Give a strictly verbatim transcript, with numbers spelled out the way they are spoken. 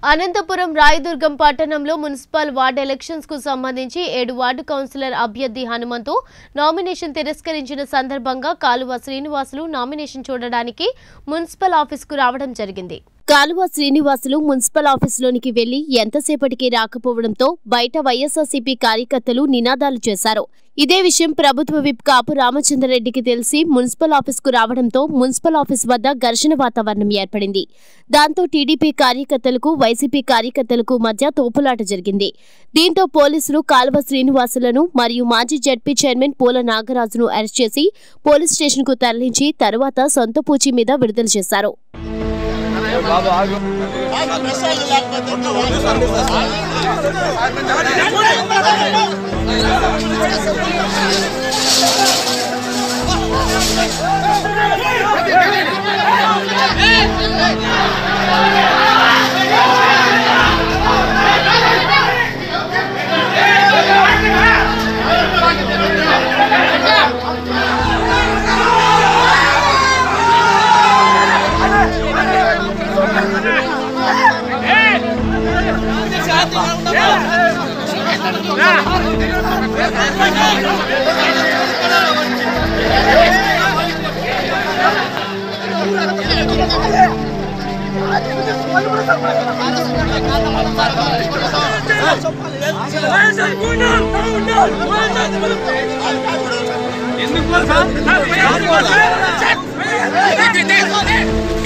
Anantapuram Raidurgam Patanamlo Municipal Ward Elections ku sambandhinchi Edward Councillor Abhyarthi Hanumantho nomination tiraskarinchina sandarbhanga Kaluva Srinivasulu nomination chodadaniki Municipal Office ku raavadam jarigindi. Kaluva Srinivasulu Municipal Office loniki velli entasepatiki rakapovadamto baita Y C P కార్యకర్తలు నినాదాలు చేశారు. ఇదే విషయం ప్రభుత్వ whip కాపు రామచంద్ర రెడ్డికి తెలిసి municipal office కు రావడంతో మున్సిపల్ ఆఫీస్ వద్ద ఘర్షణ వాతావరణం ఏర్పడింది. దాంతో టీడీపీ కార్యకర్తలకు వైసీపీ కార్యకర్తలకు మధ్య తోపులాట జరిగింది. దీంతో పోలీసులు కాల్వ శ్రీనివాసులను మరియు మాజీ జెడ్పీ చైర్మన్ పోల నాగరాజును అరెస్ట్ చేసి పోలీస్ స్టేషన్ కు తరలించి తర్వాత సొంత పూచి మీద విడుదల చేశారు. I'm